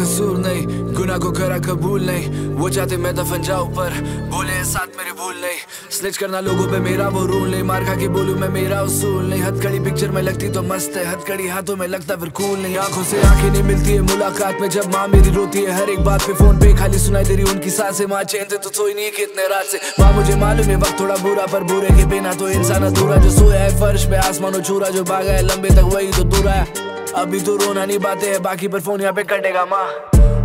कसूर नहीं, गुनाह को करा कबूल नहीं। वो चाहते मैं दफन जाऊं पर बोले साथ मेरी भूल नहीं। स्लिच करना लोगों पे मेरा वो रूल नहीं, मार खा के बोलूं मैं मेरा उसूल नहीं। हथकड़ी पिक्चर में लगती तो मस्त है, हथकड़ी हाथों में लगता फिर कूल नहीं। आंखों से आंखें नहीं मिलती है मुलाकात में, जब माँ मेरी रोती है हर एक बात पे। फोन पे खाली सुनाई दे रही उनकी सांसें, माँ चैन से तो सोई नहीं कितने रात से। माँ मुझे मालूम है वक्त थोड़ा बुरा, पर बुरे के बिना तो इंसान अधूरा। जो सोया है फर्श पे आसमानों छूरा, जो भागा है लंबे तक वही तो दूरा है। अभी तो रोना नहीं बातें है, बाकी पर फोन यहाँ पे कटेगा। माँ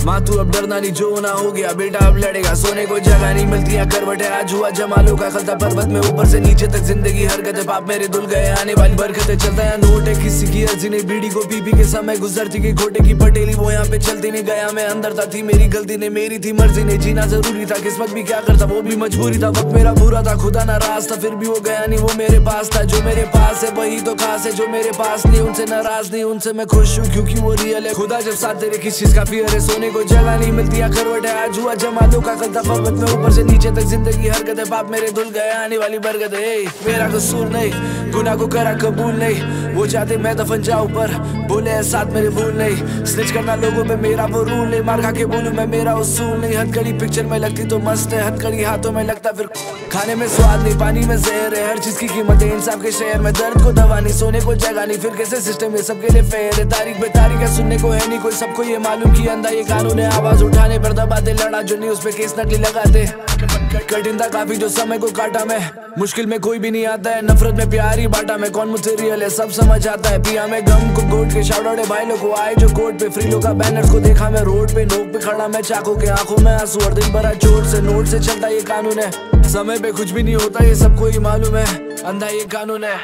माँ तू अब डरना नहीं, जो होना हो गया बेटा अब लड़ेगा। सोने को जगह नहीं मिलती है, करवट है आज हुआ जमालों का खलता। पर्वत में ऊपर से नीचे तक जिंदगी हरकतें, पाप मेरे धुल गए आने वाली बरकतें। चलता है नोट है किसी की अर्जी नहीं, बीड़ी को पी पी के समय गुजरती गई घोटे की पटेली। वो यहाँ पे चलती नहीं, गया मैं अंदर था, थी मेरी गलती नहीं, मेरी थी मर्जी नहीं। जीना जरूरी था, किस्मत भी क्या करता वो भी मजबूरी था। वक्त मेरा बुरा था, खुदा नाराज था, फिर भी वो गया नहीं, वो मेरे पास था। जो मेरे पास है वही तो खास है, जो मेरे पास नहीं उनसे नाराज नहीं, उनसे मैं खुश हूँ क्योंकि वो रियल है। खुदा जब साथ तेरे किस चीज का फियर है, सोने को जगह नहीं मिलती है, करवट है आज हुआ जमातों का खलता। पर्वत में ऊपर से नीचे तक जिंदगी हरकत है, बाप मेरे धुल गए आने वाली बरकत है। मेरा कसूर नहीं, गुनाह को करा कबूल नहीं। वो चाहते मैं दफन जाऊं पर बोले है साथ मेरे भूल नहीं। स्निच करना लोगों पे मेरा वो रूल नहीं, मार खा के बोलूं मैं मेरा उसूल नहीं। हथकड़ी पिक्चर में लगती तो मस्त है, हथकड़ी हाथों में लगता फिर। खाने में स्वाद नहीं, पानी में जहर है, हर चीज की कीमत है इंसाफ के शहर में। दर्द को दवा नहीं, सोने को जगा नहीं, फिर कैसे सिस्टम ये सबके लिए फेयर है। तारीख बे तारीख है, सुनने को है नहीं कोई, सबको ये मालूम कि अंधा ये कानून है। आवाज उठाने पर दबाते, लड़ा जो नहीं उस पे केस नकली लगाते। कठिन था काफी जो समय को काटा मैं, मुश्किल में कोई भी नहीं आता है। नफरत में प्यार ही बांटा मैं, कौन मुझसे रियल है सब समझ आता है। पिया मैं गम को घोट के, शाउट आउट है भाई लोगों आए जो कोर्ट पे। फ्री लोग का बैनर्स को देखा मैं रोड पे, नोक पे खड़ा मैं, चाकू के आंखों में आंसू और दिन भरा चोट से। नोट से चलता ये कानून है, समय पे कुछ भी नहीं होता ये सबको ही मालूम है। अंधा ये कानून है,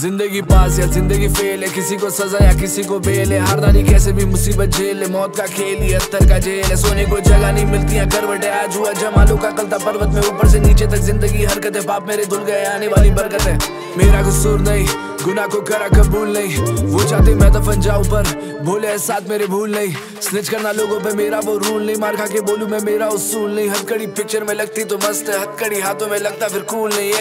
जिंदगी पास या जिंदगी फेल है, किसी को सजा या किसी को बेल है। हारदारी कैसे भी मुसीबत झेल है, मौत का खेल है अत्तर का जेल है। सोने को जगह नहीं मिलती है, करवट है आज हुआ जमालों का कलता। पर्वत में ऊपर से नीचे तक जिंदगी हरकत है, बाप मेरे धुल गए आने वाली बरकत है। मेरा कसूर नहीं, गुनाह को करा कबूल नहीं। वो चाहते मैं दफन जाऊं पर बोले है साथ मेरे भूल नहीं। स्निच करना लोगों पे मेरा वो रूल नहीं, मार खा के बोलूं मैं मेरा उसूल नहीं। हथकड़ी पिक्चर में लगती तो मस्त है, हथकड़ी हाथों में लगता फिर कूल नहीं।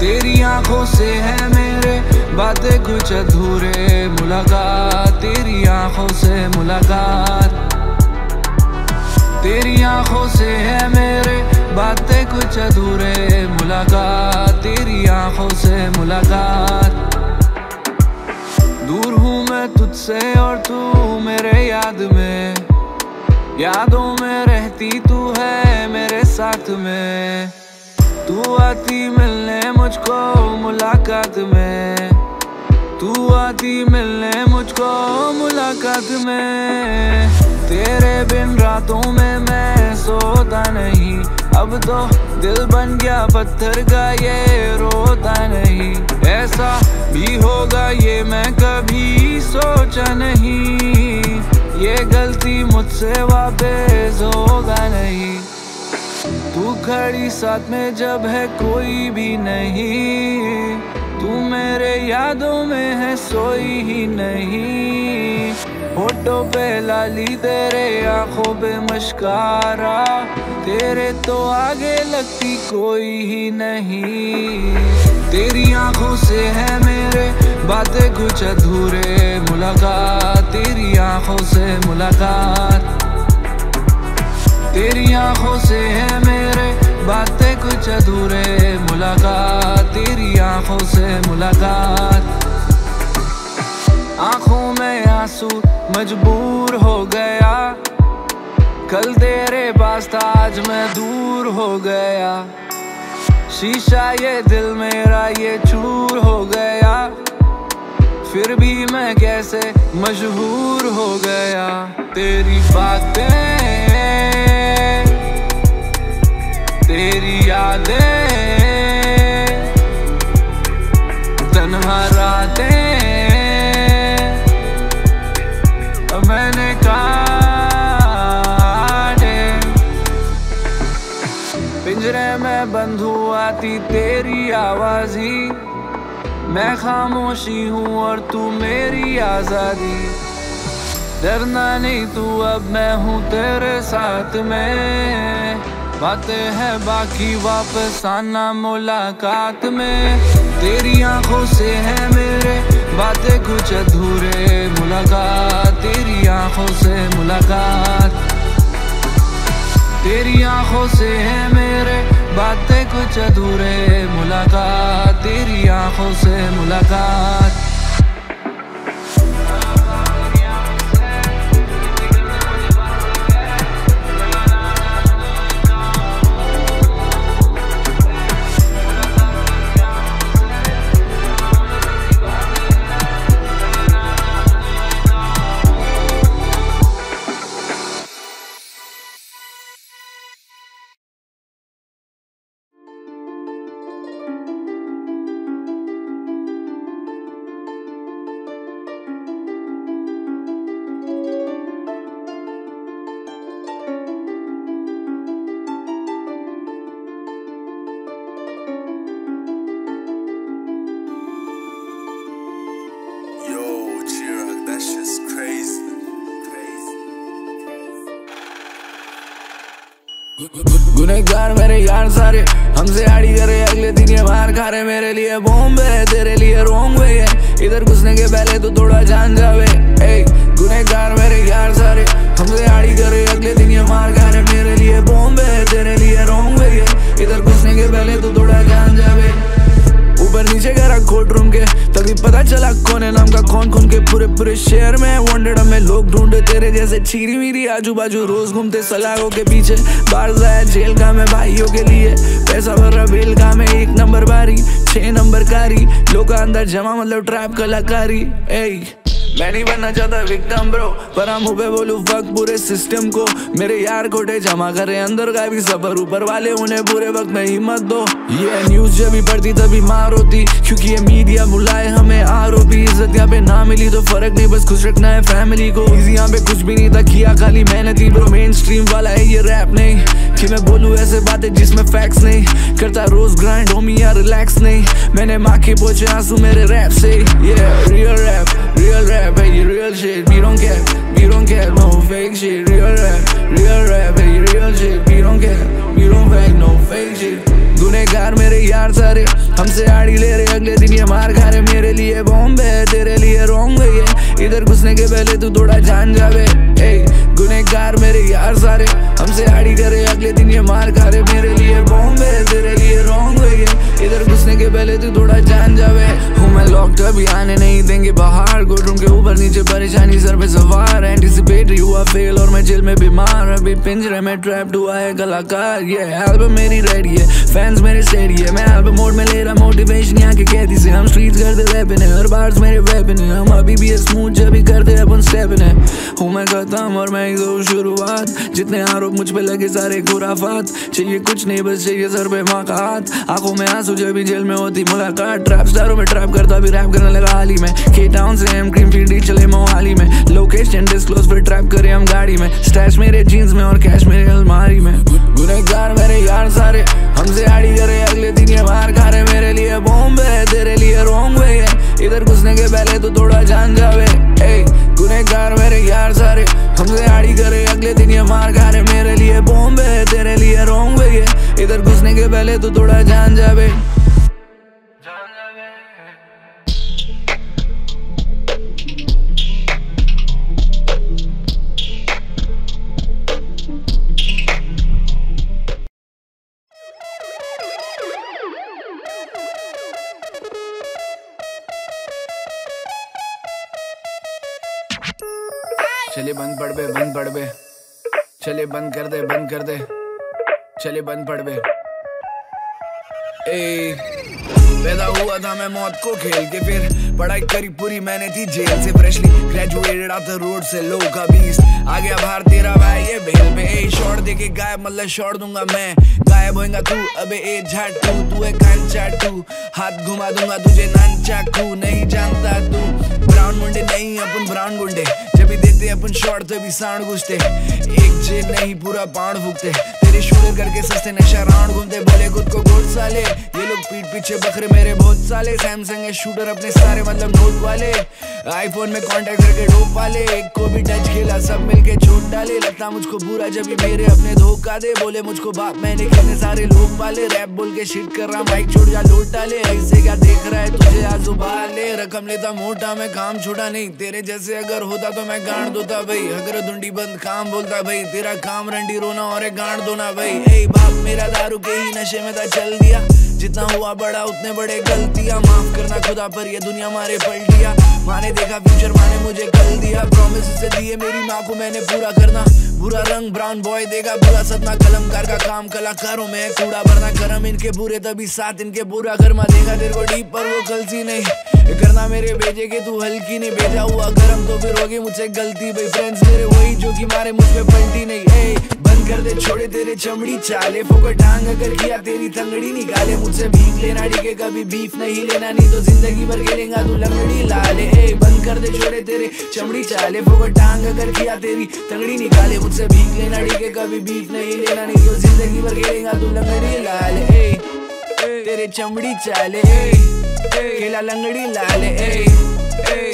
तेरी आंखों से है मेरे बातें कुछ अधूरे, मुलाकात तेरी आंखों से मुलाकात। तेरी आंखों से है मेरे बातें कुछ अधूरे, मुलाकात तेरी आंखों से मुलाकात। दूर हूँ मैं तुझसे और तू मेरे याद में, यादों में रहती तू है मेरे साथ में। तू आती मिलने मुझको मुलाकात में, तू आती मिलने मुझको मुलाकात में। तेरे बिन रातों में मैं सोता नहीं, अब तो दिल बन गया पत्थर का ये रोता नहीं। ऐसा भी होगा ये मैं कभी सोचा नहीं, ये गलती मुझसे वापस होगा नहीं। तू खड़ी साथ में जब है कोई भी नहीं, तू मेरे यादों में है सोई ही नहीं। होठों पे लाली तेरे आंखों पे मस्कारा, तेरे तो आगे लगती कोई ही नहीं। तेरी आंखों से है मेरे बातें कुछ अधूरे, मुलाकात तेरी आंखों से मुलाकात। तेरी आंखों से है मेरे बातें कुछ अधूरे, मुलाकात तेरी आंखों से मुलाकात। आंखों में आंसू मजबूर हो गया, कल तेरे पास था आज मैं दूर हो गया। शीशा ये दिल मेरा ये चूर हो गया, फिर भी मैं कैसे मजबूर हो गया। तेरी बातें, तेरी यादें हरा दे। मैंने कहा पिंजरे में बंद हुआ थी तेरी आवाज ही, मैं खामोशी हूँ और तू मेरी आजादी। डरना नहीं तू, अब मैं हूँ तेरे साथ में। बातें है बाकी, वापस आना मुलाकात में। तेरी आंखों से है मेरे बातें कुछ अधूरे, मुलाकात तेरी आंखों से, मुलाकात तेरी आंखों से है मेरे बातें कुछ अधूरे, मुलाकात तेरी आंखों से, मुलाकात। गुनहगार मेरे यार सारे, हमसे आड़ी करे अगले दिन ये मार खा रहे। मेरे लिए बॉम्बे है, तेरे लिए रोंग वे है, इधर घुसने के पहले तो थोड़ा जान जावे। गुनहगार मेरे यार सारे, हमसे आड़ी करे अगले दिन ये मार खा रहे। मेरे लिए बॉम्बे है, तेरे लिए रोंग वे है, इधर घुसने के पहले तो थोड़ा जान जावे। ऊपर नीचे करा कोर्ट रूम के, तभी पता चला कौन है नाम का कौन के। पूरे पूरे शहर में वांटेड हमें लोग ढूंढे, तेरे जैसे चीरी मीरी आजू बाजू रोज घूमते सलाखों के पीछे। बाहर जाया जेल का मैं भाइयों के लिए, पैसा भर बेल का मैं 1 नंबर बारी, 6 नंबर कारी, लोग का अंदर जमा मतलब ट्रैप कलाकारी। मैं नहीं बनना चाहता विक्टिम ब्रो, पर हम हुए बोलू वक्त पूरे सिस्टम को। मेरे यार कोटे जमा करे अंदर का भी सफर, ऊपर वाले उन्हें पूरे वक्त में हिम्मत दो। ये न्यूज जब भी पढ़ती तभी मार होती, क्योंकि ये मीडिया बुलाए हमें आरोपी। इज्जत यहाँ पे ना मिली तो फर्क नहीं, बस खुश रखना है फैमिली को। इजी यहाँ पे कुछ भी नहीं था, किया खाली मेहनत ही ब्रो। मेन स्ट्रीम वाला है ये रैप नहीं, कि मैं बोलूँ ऐसे बातें जिसमें फैक्ट्स नहीं। करता रोज ग्राइंड होमी यार, रिलैक्स नहीं। मैंने माँ के पोछे आंसू मेरे रैप से। ये real rap, real rap, real shit, we don't care, no fake shit. Real rap, real shit, we don't fake, no fake shit. गुनहगार मेरे यार सारे, हमसे आड़ी ले रहे अगले दिन ये मार खा रहे। मेरे लिए बॉम्बे है, तेरे लिए रोंग वे है, इधर घुसने के पहले तू थोड़ा जान जावे। गुनहगार मेरे यार सारे, हमसे आड़ी करे अगले दिन ये मार खा रहे। मेरे लिए बॉम्बे है, तेरे लिए रोंग वे है, इधर घुसने के पहले तू थोड़ा जान जावे। हूँ मैं लॉक्ड अभी आने नहीं देंगे बाहर, कोर्टरूम के ऊपर नीचे परेशानी सर पे सवार। एंटीसिपेटरी हुआ फेल और मैं जेल में बीमार, अभी पिंजरे में ट्रैप्ड हुआ है कलाकार। ये एल्बम मेरी रेडी है, फैंस मेरे स्टेडी है, मैं एल्बम मोड में ले रहा मोटिवेशन यहाँ के कैदी से। हम स्ट्रीट्स करते रैपिन है और बार्स मेरे वेपन है, हम अभी भी स्मूथ जब भी करते अपन स्टेपिन है। हूँ मैं खत्म और मैं दो शुरुआत, जितने आरोप मुझ पे लगे सारे खुराफात। चाहिए कुछ नहीं बस चाहिए सर पे माँ का हाथ, आंखों में आंसू जब भी जेल में होती मुलाकात। ट्रैप स्टारों में ट्रैप करता अभी रैप करने लगा हाल ही में। के टाउन से एम क्रीम फील्ड चले मोहाली में, लोकेशन डिस्क्लोज फिर ट्रैप करे हम गाड़ी में। स्टैश मेरे जीन्स में और कैश मेरे अलमारी में। गुनहगार मेरे यार सारे, हमसे आड़ी करे अगले दिन ये मार खा रहे। मेरे लिए बॉम्बे है, तेरे लिए रोंग वे है, इधर घुसने के पहले तो थोड़ा जान जावे। गुनहगार मेरे यार सारे, हमसे आड़ी करे अगले दिन ये मार खा रहे। मेरे लिए बॉम्बे है, तेरे लिए रोंग वे है, इधर घुसने के पहले तो थोड़ा जान जावे। चले बंद पड़ बे, बंद पड़ बे, चले बंद कर दे, बंद कर दे, चले बंद पड़ बे। पैदा हुआ था मैं मौत को खेल के, फिर पढ़ाई करी पूरी मैंने थी जेल से। फ्रेशली ग्रेजुएटेड आता रोड से लो का 20 आ गया बाहर तेरा भाई ये भेल पे। ए शॉट देके गायब मतलब शॉट दूंगा मैं, गायब होएगा तू। अबे ए झाट तू है कान चाट तू, हाथ घुमा दूंगा तुझे नान चाकू। नहीं जानता तू ब्राउन मुंडे नहीं अपन ब्राउन गुंडे, जब भी देते अपन शॉट तभी सांड घुसते। एक जेल नहीं पूरा पांड फूकते, तेरे शूटर करके सस्ते नशा राउंड घूमते। बोले खुद को गोट साले, ये लोग पीठ पीछे बकरे मेरे बहुत साले। सैमसंग है शूटर अपने सारे मतलब नोट वाले, आईफोन में कांटेक्ट करके डोप वाले। एक को भी टच खेला सब मिलके छूट डाले, लगता मुझको बुरा जब भी मेरे अपने धोखा दे। बोले मुझको बाप मैंने कितने सारे लोग वाले, रैप बोल के शिट कर रहा बाइक छोड़ जा लौट डाले। ऐसे क्या देख रहा है तुझे आज उबाले, रकम लेता मोटा मैं काम छोटा नहीं। तेरे जैसे अगर होता तो मैं गांड दोता भाई, अगर धुंडी बंद काम बोलता भाई। तेरा काम रंडी रोना और एक गांड दोना भाई। ए बाप मेरा दारू के ही नशे में था चल दिया, जितना हुआ बड़ा उतने बड़े गलतियाँ। माफ करना खुदा पर ये दुनिया मारे पलटिया, माने देखा फ्यूचर माने मुझे कल दिया। प्रॉमिस से दिए मेरी माँ को मैंने पूरा करना, बुरा रंग ब्राउन बॉय देगा बुरा सदमा। कलमकार का काम कलाकारों में कूड़ा भरना, कर्म इनके बुरे तभी साथ इनके बुरा कर्मा। देगा तेरे को डीप पर वो गलती नहीं करना, मेरे भेजे के तू हल्की नहीं। भेजा हुआ गर्म तो फिर होगी मुझसे गलती भाई। फ्रेंड्स मेरे वही जो कि मारे मुझ पे पलटी नहीं। बंद कर दे छोड़े तेरे चमड़ी चाले, फोकर डांग अगर किया तेरी तंगड़ी निकाले। मुझसे भीख लेना डीके कभी बीफ नहीं लेना, नहीं तो जिंदगी भर खेलेगा तू लंगड़ी लाले। ए बंद कर दे छोड़े तेरे चमड़ी चाले, फोकर डांग अगर किया तेरी तंगड़ी निकाले। मुझसे भीख लेना डीके कभी बीफ नहीं लेना, नहीं तो जिंदगी भर खेलेगा तू लंगड़ी लाले। ए तेरे चमड़ी चाले खेला लंगड़ी लाले, ए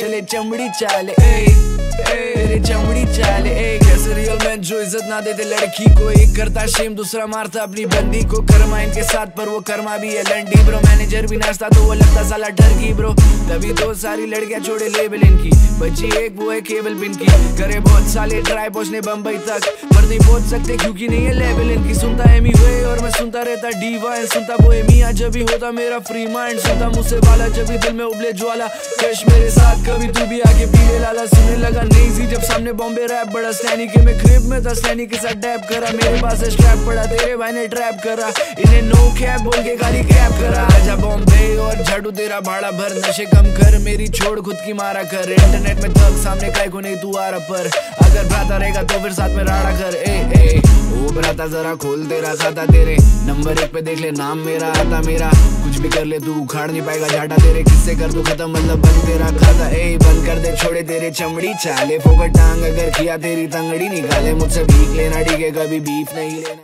चले चमड़ी चाले, ए तेरे चमड़ी चाले। ए रियल मैन जो इज्जत ना देते लड़की को, एक करता शेम दूसरा मारता अपनी बंदी को। कर्मा इनके साथ पर वो कर्मा भी है लंडी ब्रो, मैनेजर भी नाचता तो वो लगता साला टर्की ब्रो। तभी तो सारी लड़कियां छोड़े लेबल इनकी, बच्ची एक वो है केबल पिन की। करे बहुत साले ट्राई पहुंचने बंबई तक, पर नहीं पहुंच सकते क्योंकि नहीं है लेवल इनकी। सुनता एमी वे और मैं सुनता रहता डीवा, सुनता बोहेमिया जब भी होता मेरा फ्री माइंड। सुनता मुझसे वाला जब भी दिल में उबले ज्वाला, कश मेरे साथ कभी तू भी आके पीले लाला। सुनने लगा नहीं सी जब सामने बॉम्बे रैप, बड़ा स्टैनिक मैं क्रिप में था सैनी के साथ डैप करा। मेरे पास स्ट्रैप पड़ा तेरे भाई ने ट्रैप करा, इन्हें नो कैप बोल के खाली कैप करा। आजा बॉम्बे और झाड़ू तेरा भाड़ा भर, नशे कम कर मेरी छोड़ खुद की मारा कर। इंटरनेट में थक सामने काय को नहीं तू आ रहा पर, अगर भ्राता रहेगा तो फिर साथ में राड़ा कर। ए ए ओ भ्राता जरा खोल तेरा खाता, तेरे नंबर एक पे देख ले नाम मेरा आता। मेरा कुछ भी कर ले तू उखाड़ नहीं पाएगा झाटा, तेरे किससे कर तू खत्म मतलब बंद तेरा खाता। ए बंद कर दे छोड़े तेरे चमड़ी चाले, फोकर टांग अगर किया तेरी तंगड़ी निकाले। मुझसे भीख लेना ठीक है कभी बीफ नहीं लेना।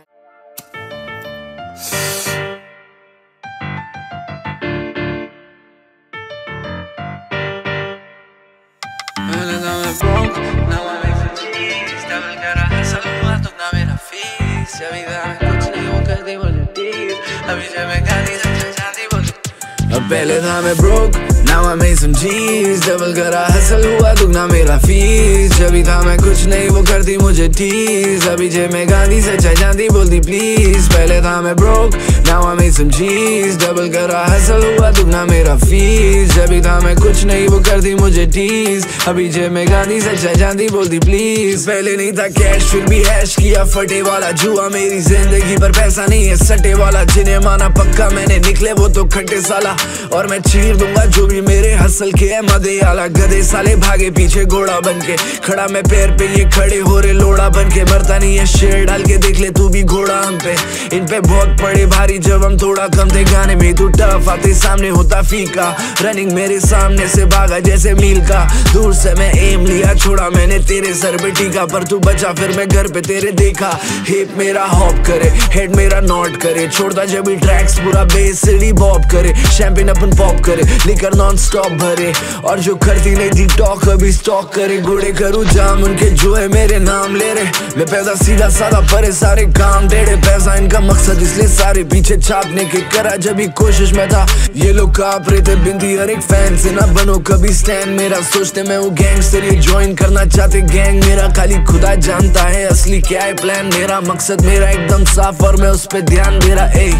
पहले था मैं broke, now I made some चीज। डबल करा हसल हुआ दुगना मेरा फीस, जब भी था मैं कुछ नहीं वो करती मुझे टीज। अभी जेब में गांधी से चाय चांदी बोलती प्लीज। पहले था मैं broke, now I made some चीज। डबल करा हसल हुआ दुगना मेरा फीस, जब भी था मैं कुछ नहीं वो करती मुझे टीज। अभी जेब में गांधी से चाय चांदी बोलती प्लीज। पहले नहीं था कैश फिर भी हैश किया फटे वाला जुआ। मेरी जिंदगी पर पैसा नहीं है सटे वाला, जिन्हें माना पक्का मैंने निकले वो तो खट्टे साला। और मैं चीर दूंगा जो भी मेरे हसल के है मदे आला। गधे साले भागे पीछे घोड़ा बनके, खड़ा मैं पैर पे ये खड़े हो रहे लोड़ा बनके। मरता नहीं है शेर डाल के देख ले तू भी घोड़ा हम पे। इन पे बहुत पड़े भारी जब हम थोड़ा कम थे, गाने में तू टफ आते सामने होता फीका। रनिंग मेरे सामने से भागा जैसे मील का, दूर से मैं एम लिया छोड़ा मैंने तेरे सर पे टीका। पर तू बचा फिर मैं घर पे तेरे देखा, हिप मेरा हॉप करे हेड मेरा नॉट करे। छोड़ता जब भी ट्रैक्स पूरा बेस सीढ़ी बॉब करे, शैंपेन अपन पॉप करे लेकर नॉन स्टॉप भरे। और जो करती नहीं थी टॉक अभी स्टॉक करे, घोड़े करूँ जाम उनके जो है मेरे नाम ले रहे। मैं पैसा सीधा साधा परे सारे काम टेढ़े, पैसा इनका मकसद इसलिए सारे पीछे छापने के। करा जब भी कोशिश मैं था ये लोग काँप रहे थे, बिंदी हर एक फैन से ना बनो कभी स्टैंड मेरा। सोचते मैं वो गैंगस्टर ये ज्वाइन करना चाहते गैंग मेरा, खाली खुदा जानता है असली क्या है प्लान मेरा। मकसद मेरा एकदम साफ और मैं उस पर ध्यान दे रहा। ए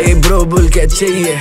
ए ब्रो बोल के चाहिए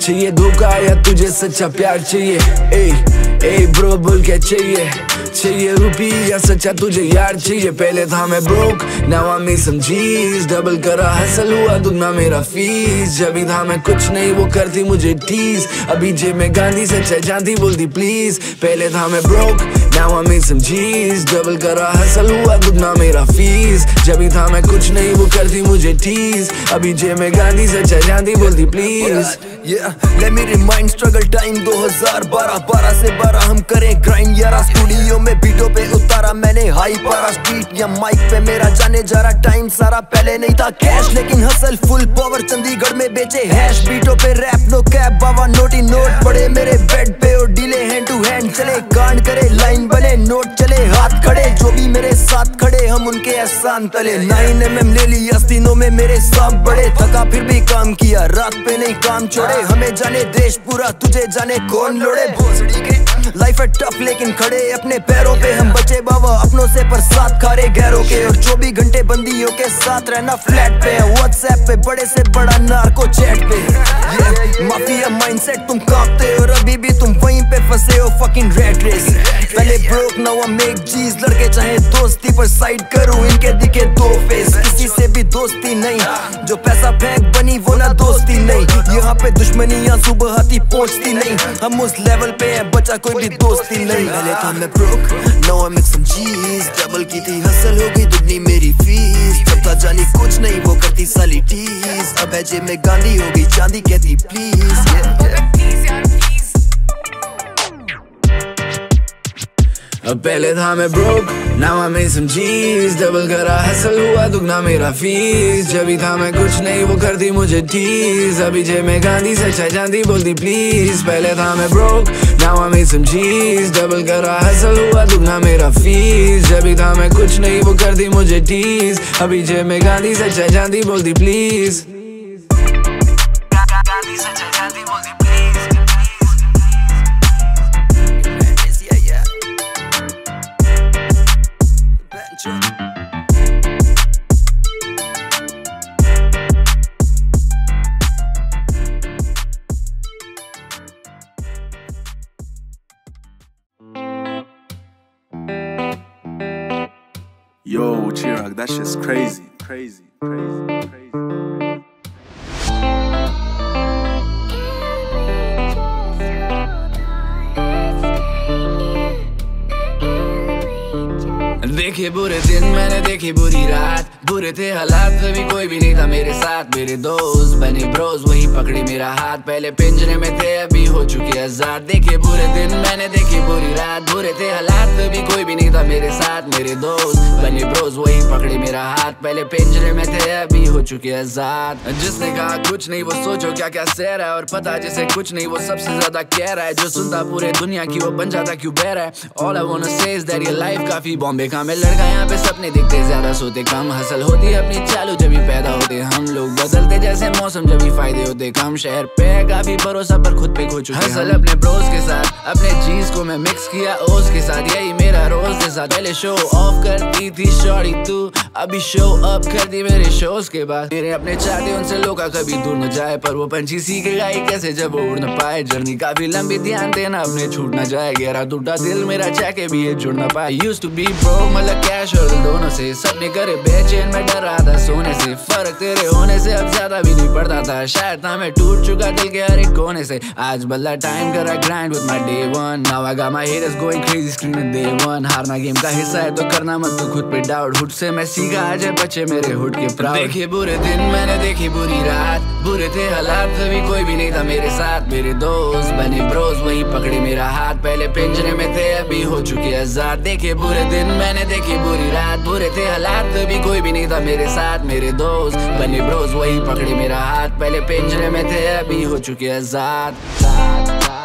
चाहिए धोखा या तुझे सच्चा प्यार चाहिए। ए ए ब्रो बोल के चाहिए चाहिए रुपया, सच्चा तुझे यार चाहिए। पहले था मैं broke, now I made some जीज, double करा हसल हुआ दुगना मेरा फीस। जब भी था मैं कुछ नहीं वो करती मुझे टीज, अभी जेब में गांधी सच्चा चांदी बोलती प्लीज। पहले था मैं broke, now I made some जीज, double करा हसल हुआ दुगना मेरा फीस। जब भी था मैं कुछ नहीं वो करती मुझे टीज, अभी जेब में गांधी सच्चा चांदी बोलती please. Let me remind struggle time 2012 12 से 12 हम करें grind यारा। स्टूडियो में बीटों पे उतारा मैंने हाई पारा, स्ट्रीट या माइक पे मेरा जाने जा रहा टाइम सारा। पहले नहीं था कैश लेकिन हसल फुल पावर, चंडीगढ़ में बेचे हैश बीटों पे रैप। नो कैप बाबा नोटी नोट पड़े मेरे बेड पे और डीले हैंड टू हैंड चले। कांड करे लाइन बने नोट चले हाथ खड़े, जो भी मेरे साथ खड़े हम उनके एहसान तले। 9mm ले ली आस्तीनों में मेरे सांप बड़े, थका फिर भी काम किया रात पे नहीं काम छोड़े। हमें जाने देश पूरा तुझे जाने कौन लोड़े, भोसड़ी के लाइफ है टफ लेकिन खड़े अपने पैरों पे हम बचे बाबा। अपनों से पर साथ खा रहे गैरों के, और 24 घंटे बंदियों के साथ रहना फ्लैट पे। व्हाट्सएप पे बड़े से बड़ा नार्को चैट पे माफिया माइंडसेट तुम कांपते हो, और अभी भी तुम वहीं पे फंसे हो फकिंग रेड रेस। पहले broke now I make G's, लड़के चाहे दोस्ती पर साइड करूं इनके दिखे दो फेस। किसी से भी दोस्ती नहीं, जो पैसा फेंक बनी वो ना दोस्ती नहीं। यहाँ पे दुश्मनियाँ सुबह आती पहुँचती नहीं, हम उस लेवल पे है बचा कोई भी दोस्ती नहीं। पहले था मैं broke, now I make some जीज, double की थी हसल हो गई दुगनी मेरी फीस। तब था जानी कुछ नहीं वो करती साली टीज, अब है जेब में गांधी हो गई चांदी कहती प्लीज। अब पहले था मैं broke, now I made some जीज, double करा हसल हुआ दुगना मेरा फीस। जब भी था मैं कुछ नहीं वो करती मुझे टीज, अभी जेब में गांधी सच्चा चांदी बोलती प्लीज। पहले था मैं broke, now I made some जीज, double करा हसल हुआ दुगना मेरा फीस। जब भी था मैं कुछ नहीं वो करती मुझे टीज, अभी जेब में गांधी सच्चा चांदी बोलती please. Yo, Chirag, that shit's crazy, crazy, crazy, crazy, crazy. देखे बुरे दिन मैंने देखी बुरी रात, बुरे थे हालात कभी कोई भी नहीं था मेरे साथ। मेरे दोस्त बने ब्रोज वही पकड़े मेरा हाथ, पहले पिंजरे में थे अभी हो चुके आजाद। देखे बुरे दिन मैंने देखी बुरी रात, बुरे थे हालात कभी कोई भी नहीं था मेरे साथ। मेरे दोस्त बने ब्रोज वही पकड़े मेरा हाथ, पहले पिंजरे में थे अभी हो चुके आजाद। जिसने कहा कुछ नहीं वो सोचो क्या क्या सह रहा है, और पता जिसे कुछ नहीं वो सबसे ज्यादा कह रहा है। जो सुनता पूरे दुनिया की वो बन जाता क्यों बह रहा है। All I want to say is that your life काफी बॉम्बे का मैं लड़का, यहाँ पे सपने दिखते ज्यादा सोते कम। हसल होती अपनी चालू जब भी पैदा होते हम लोग, बदलते जैसे मौसम जब भी फायदे होते कम। शहर पे काफी भरोसा पर खुद पे खो चुके हसल अपने ब्रोस के साथ। अपने चीज को मैं मिक्स किया ओस के साथ, यही मेरा रोज के साथ। पहले शो ऑफ करती थी शॉर्टी तू, अभी शो अप कर दी मेरे शोज के बाद। मेरे अपने चाहते उनसे लोग कभी दूर न जाए, पर वो पंछी सीखेगा ही कैसे जब वो उड़ न पाए। जर्नी काफी लंबी ध्यान देना अपने छूट न जाए, गहरा टूटा दिल मेरा चाह के भी ये जुड़ न पाए। यूज्ड टू बी ब्रो मतलब कैश और दोनों से, सबने करे बेचैन में डर रहा था सोने से। फर्क तेरे होने से अब ज्यादा भी नहीं पड़ता था, शायद था मैं टूट चुका दिल के हर एक कोने से। आज बल्ला टाइम करा grind with my day one, now I got my headers going crazy screaming day one. हारना गेम का हिस्सा है तो करना मत तू खुद पे डाउट, हुड से मैं सीखा आज बच्चे मेरे हुड के प्राउड। देखे बुरे दिन मैंने देखी बुरी रात, बुरे थे हालात कभी कोई भी नहीं था मेरे साथ। मेरे दोस्त बने ब्रोज वही पकड़े मेरा हाथ, पहले पिंजरे में थे अभी हो चुके आजाद। देखे बुरे दिन मैंने देखी बुरी रात, बुरे थे हालात कभी कोई भी नहीं था मेरे साथ। मेरे दोस्त बने ब्रोज वही पकड़े मेरा हाथ, पहले पिंजरे में थे अभी हो चुके आजाद।